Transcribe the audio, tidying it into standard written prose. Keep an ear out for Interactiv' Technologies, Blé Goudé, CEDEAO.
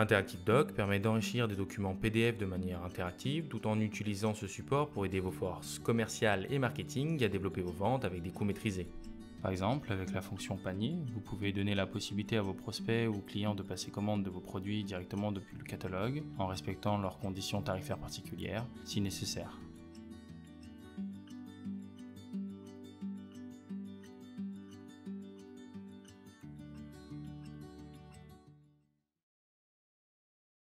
Interactiv Doc permet d'enrichir des documents PDF de manière interactive tout en utilisant ce support pour aider vos forces commerciales et marketing à développer vos ventes avec des coûts maîtrisés. Par exemple, avec la fonction panier, vous pouvez donner la possibilité à vos prospects ou clients de passer commande de vos produits directement depuis le catalogue en respectant leurs conditions tarifaires particulières si nécessaire.